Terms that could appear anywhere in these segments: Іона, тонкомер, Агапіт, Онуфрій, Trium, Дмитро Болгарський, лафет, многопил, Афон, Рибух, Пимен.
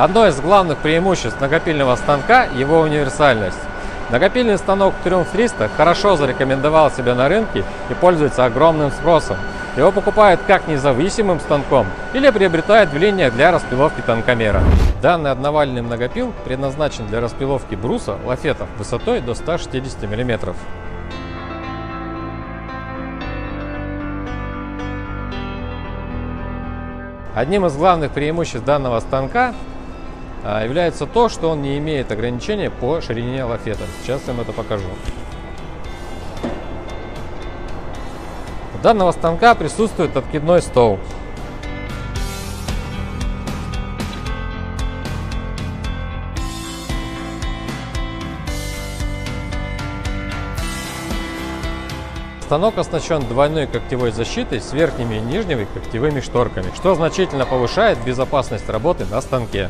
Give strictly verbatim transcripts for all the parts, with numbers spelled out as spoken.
Одно из главных преимуществ многопильного станка – его универсальность. Многопильный станок Триумф триста хорошо зарекомендовал себя на рынке и пользуется огромным спросом. Его покупают как независимым станком или приобретают в линиях для распиловки танкомера. Данный одновальный многопил предназначен для распиловки бруса лафетов высотой до ста шестидесяти миллиметров. Одним из главных преимуществ данного станка является то, что он не имеет ограничения по ширине лафета. Сейчас я вам это покажу. У данного станка присутствует откидной стол. Станок оснащен двойной когтевой защитой с верхними и нижними когтевыми шторками, что значительно повышает безопасность работы на станке.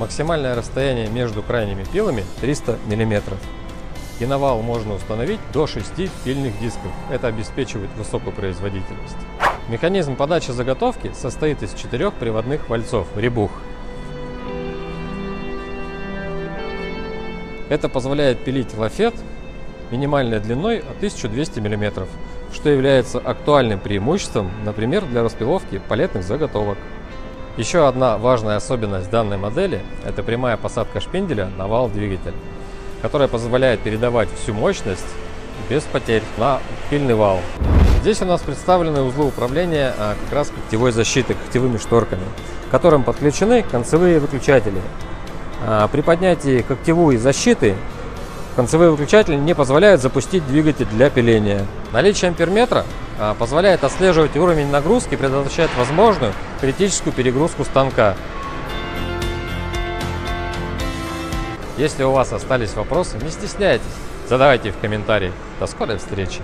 Максимальное расстояние между крайними пилами триста миллиметров. И навал можно установить до шести пильных дисков. Это обеспечивает высокую производительность. Механизм подачи заготовки состоит из четырех приводных вальцов «Рибух». Это позволяет пилить лафет минимальной длиной от тысячи двухсот миллиметров, что является актуальным преимуществом, например, для распиловки палетных заготовок. Еще одна важная особенность данной модели – это прямая посадка шпинделя на вал-двигатель, которая позволяет передавать всю мощность без потерь на пильный вал. Здесь у нас представлены узлы управления как раз когтевой защиты, когтевыми шторками, к которым подключены концевые выключатели. При поднятии когтевой защиты концевые выключатели не позволяют запустить двигатель для пиления. Наличие амперметра позволяет отслеживать уровень нагрузки и предотвращать возможную критическую перегрузку станка. Если у вас остались вопросы, не стесняйтесь, задавайте их в комментариях. До скорой встречи!